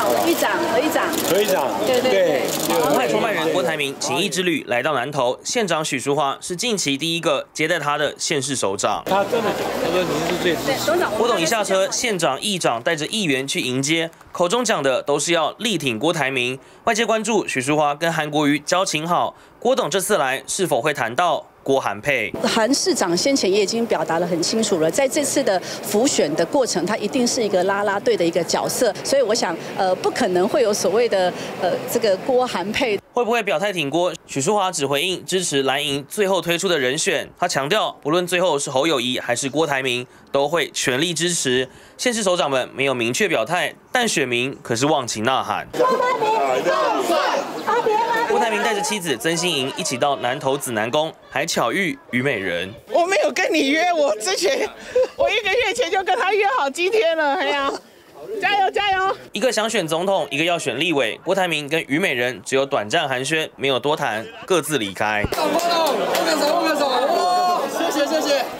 何议长，对。红海创办人郭台铭请益之旅来到南投，县长许淑华是近期第一个接待他的县市首长。他真的，他说您是最支持。郭董一下车，县长、议长带着议员去迎接，口中讲的都是要力挺郭台铭。外界关注许淑华跟韩国瑜交情好，郭董这次来是否会谈到？ 郭韩配，韩市长先前也已经表达得很清楚了，在这次的辅选的过程，他一定是一个拉拉队的一个角色，所以我想，不可能会有所谓的这个郭韩配会不会表态挺郭？许淑华只回应支持蓝营最后推出的人选，他强调，不论最后是侯友宜还是郭台铭，都会全力支持。县市首长们没有明确表态，但选民可是忘情呐喊。 郭台铭带着妻子曾心莹一起到南投紫南宫，还巧遇虞美人。我没有跟你约，我1个月前就跟他约好今天了，哎呀，加油加油！一个想选总统，一个要选立委，郭台铭跟虞美人只有短暂寒暄，没有多谈，各自离开。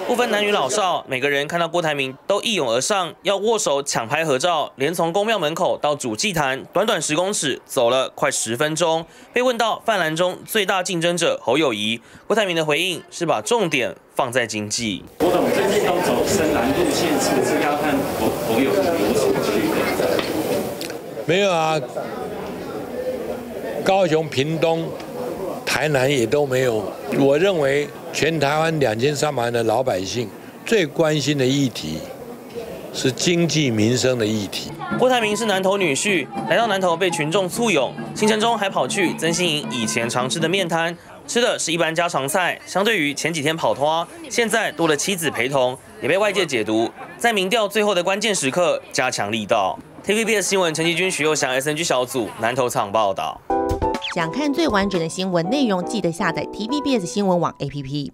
不分男女老少，每个人看到郭台铭都一涌而上，要握手抢拍合照，连从宫庙门口到主祭坛，短短10公尺，走了快10分钟。被问到泛蓝中最大竞争者侯友宜，郭台铭的回应是把重点放在经济。郭董这次要走深蓝路线，是不是要看侯友宜有什么区别？没有啊，高雄、屏东、台南也都没有。我认为。 全台湾2300万的老百姓最关心的议题是经济民生的议题。郭台铭是南投女婿，来到南投被群众簇拥，行程中还跑去曾心莹以前常吃的面摊，吃的是一般家常菜。相对于前几天跑脱，现在多了妻子陪同，也被外界解读在民调最后的关键时刻加强力道。TVBS 新闻陈其君、徐佑祥 SNG 小组南投场报道。想看最完整的新闻内容，记得下载 TVBS 新闻网 APP。